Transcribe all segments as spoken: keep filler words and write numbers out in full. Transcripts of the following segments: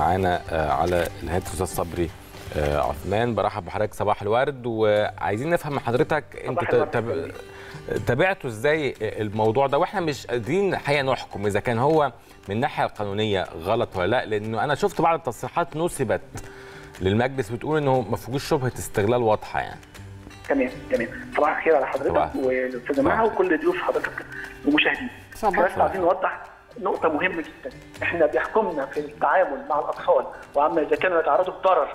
معانا على الهاتف الاستاذ صبري عثمان. برحب بحضرتك صباح الورد، وعايزين نفهم من حضرتك انتوا تب... تابعتوا ازاي الموضوع ده، واحنا مش قادرين الحقيقه نحكم اذا كان هو من الناحيه القانونيه غلط ولا لا، لانه انا شفت بعض التصريحات نسبت للمجلس بتقول انه ما فيهوش شبهه استغلال واضحه يعني. تمام تمام، صباح الخير على حضرتك والاستاذه معها وكل ضيوف حضرتك ومشاهدين. بس عايزين نوضح نقطه مهمه جدا، احنا بيحكمنا في التعامل مع الاطفال وعما اذا كانوا يتعرضوا لضرر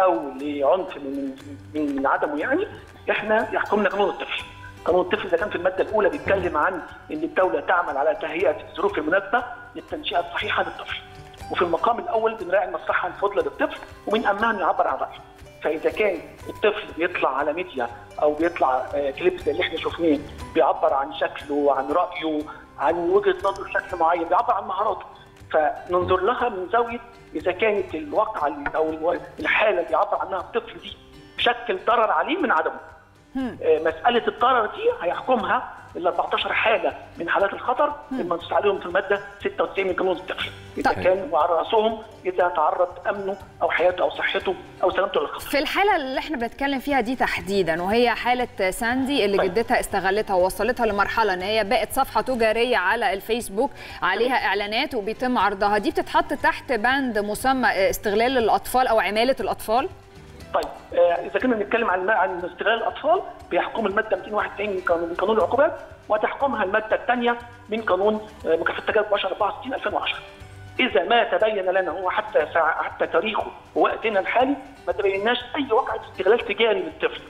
او لعنف من من عدمه، يعني احنا يحكمنا قانون الطفل. قانون الطفل ده كان في الماده الاولى بيتكلم عن ان الدوله تعمل على تهيئه الظروف المناسبه للتنشئه الصحيحه للطفل، وفي المقام الاول بنراعي المصلحه الفضلى للطفل ومن امنها انه يعبر عن رايه. فاذا كان الطفل بيطلع على ميديا او بيطلع كليب زي اللي احنا شفناه بيعبر عن شكله، عن رايه، عن وجهه نظره بشكل معين، بيعبر عن مهاراته، فننظر لها من زاويه اذا كانت الواقعه او الحاله اللي بيعبر عنها الطفل دي بشكل ضرر عليه من عدمه. مسألة الضرر دي هيحكمها ال أربعتاشر حالة من حالات الخطر المنصوص عليهم في المادة ستة وتسعين من قانون الطفل، إذا طيب. كان وعلى رأسهم إذا تعرض أمنه أو حياته أو صحته أو سلامته للخطر. في الحالة اللي إحنا بنتكلم فيها دي تحديداً، وهي حالة ساندي اللي طيب. جدتها استغلتها ووصلتها لمرحلة إن هي بقت صفحة تجارية على الفيسبوك عليها طيب. إعلانات وبيتم عرضها، دي بتتحط تحت بند مسمى استغلال الأطفال أو عمالة الأطفال؟ طيب اذا كنا بنتكلم عن عن استغلال الاطفال بيحكم الماده مئتين وواحد وتسعين من قانون العقوبات، وتحكمها الماده الثانيه من قانون مكافحه تجاره البشر أربعة وستين ألفين وعشرة. اذا ما تبين لنا هو حتى حتى تاريخه ووقتنا الحالي ما تبيناش اي واقعه استغلال تجاري للطفل.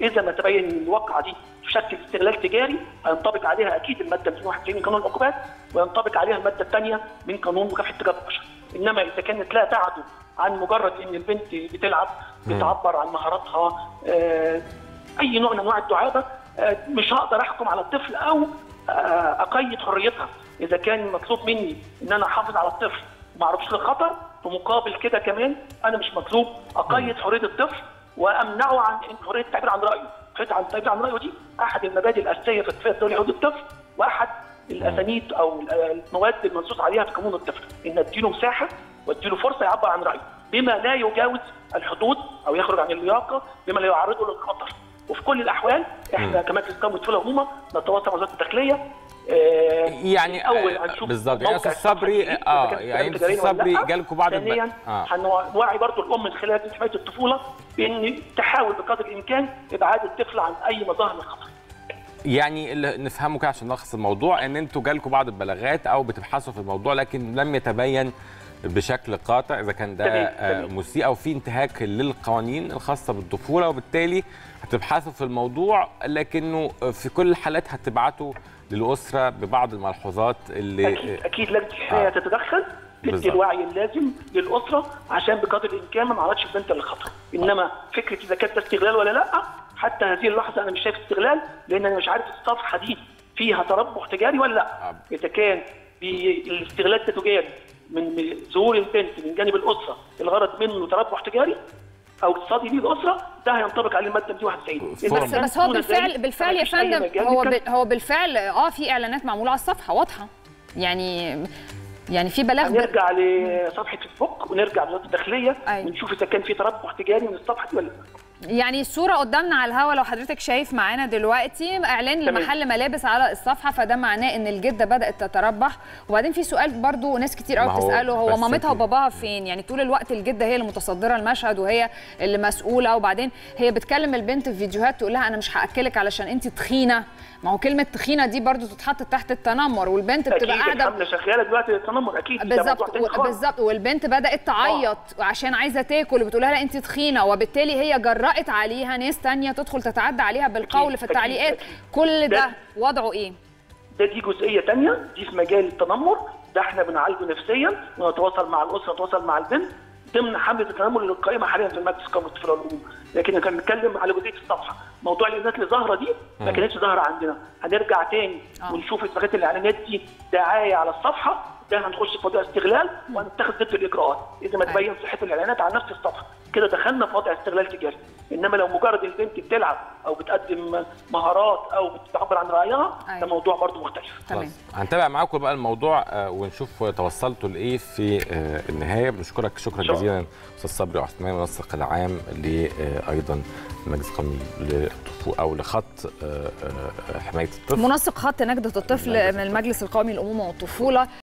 اذا ما تبين الواقعه دي تشكل استغلال تجاري هينطبق عليها اكيد الماده مئتين وواحد وتسعين من قانون العقوبات، وينطبق عليها الماده الثانيه من قانون مكافحه تجاره البشر. انما اذا كانت لا تعدو عن مجرد ان البنت بتلعب، بتعبر عن مهاراتها، اي نوع من انواع الدعابه، مش هقدر احكم على الطفل او اقيد حريتها. اذا كان مطلوب مني ان انا احافظ على الطفل وما اعرضوش للخطر، في مقابل كده كمان انا مش مطلوب اقيد حريه الطفل وامنعه عن حريه التعبير عن رايه. حريه التعبير عن رايه دي احد المبادئ الاساسيه في اتفاقيه دولي حقوق الطفل، واحد الاسانيد او المواد المنصوص عليها في قانون الطفل، ان اديله مساحه واديله فرصه يعبر عن رايه بما لا يجاوز الحدود او يخرج عن اللياقه، بما لا يعرضه للخطر. وفي كل الاحوال احنا كمجلس قومي للطفوله والامومه نتواصل مع وزاره الداخليه. آه يعني اول هنشوف بالظبط يعني استاذ صبري اه يعني استاذ صبري جالكم بعض ثانيا هنوعي برضو الام من خلال حمايه الطفوله بان تحاول بقدر الامكان ابعاد الطفل عن اي مظاهر من الخطر. يعني اللي نفهمه كده عشان نلخص الموضوع، ان انتوا جالكم بعض البلاغات او بتبحثوا في الموضوع لكن لم يتبين بشكل قاطع اذا كان ده مسيء او في انتهاك للقوانين الخاصه بالطفوله، وبالتالي هتبحثوا في الموضوع لكنه في كل الحالات هتبعتوا للاسره ببعض الملحوظات اللي اكيد اكيد لجنه الحمايه تتدخل تدي الوعي اللازم للاسره عشان بقدر الامكان ما نعرضش البنت للخطر. انما فكره اذا كانت استغلال ولا لا، حتى هذه اللحظه انا مش شايف استغلال، لان انا مش عارف الصفحه دي فيها تربح تجاري ولا لا. اذا كان بالاستغلال التجاري من ظهور البنت من جانب الاسره الغرض منه تربح تجاري او اقتصادي للاسره، ده هينطبق على الماده مئتين وواحد وتسعين. بس, بس هو بالفعل بالفعل يا فندم هو هو بالفعل اه في اعلانات معموله على الصفحه واضحه، يعني يعني في بلاغ. نرجع لصفحه الفوق ونرجع لوزاره الداخليه ونشوف اذا كان في تربح تجاري من الصفحه دي ولا لا. يعني الصورة قدامنا على الهوا لو حضرتك شايف معانا دلوقتي إعلان لمحل ملابس على الصفحة، فده معناه إن الجدة بدأت تتربح. وبعدين في سؤال برضو ناس كتير قوي بتسأله، هو مامتها وباباها فين؟ يعني طول الوقت الجدة هي اللي متصدرة المشهد وهي اللي مسؤولة، وبعدين هي بتكلم البنت في فيديوهات تقول لها أنا مش هأكلك علشان أنت تخينة. ما هو كلمة تخينة دي برضو تتحط تحت التنمر، والبنت بتبقى قاعدة أكيد شغالة دلوقتي للتنمر أكيد بالظبط بالظبط، والبنت بدأت تعيط عشان عايزة تاكل بتقول لها لا أنت تخينة، وبالتالي هي جرأت عليها ناس تانية تدخل تتعدى عليها بالقول في التعليقات. كل ده وضعه إيه؟ ده دي جزئية تانية، دي في مجال التنمر، ده إحنا بنعالجه نفسيا ونتواصل مع الأسرة ونتواصل مع البنت ضمن حملة التنمر اللي القائمة حاليا في المجلس القومي للطفولة والأمومة. لكن كنا بنتكلم على جزئية الصفحة، موضوع الإعلانات اللي ظاهرة دي ما كانتش ظاهرة عندنا، هنرجع تاني آه. ونشوف اتفاقية الإعلانات دي دعاية على الصفحة، ده هنخش في وضع استغلال وهنتخذ ضد الإجراءات إذا ما تبين صحة الإعلانات على نفس الصفحة، كده دخلنا في وضع استغلال تجاري. انما لو مجرد البنت بتلعب او بتقدم مهارات او بتعبر عن رايها ده أيوة. موضوع برضو مختلف. تمام، هنتابع معاكم بقى الموضوع ونشوف توصلتوا لايه في النهايه. بنشكرك شكرا شو. جزيلا استاذ صبري عثمان، منسق العام ل ايضا المجلس القومي للطفولة او لخط حمايه الطفل، منسق خط نجدة الطفل من المجلس القومي للامومه والطفوله.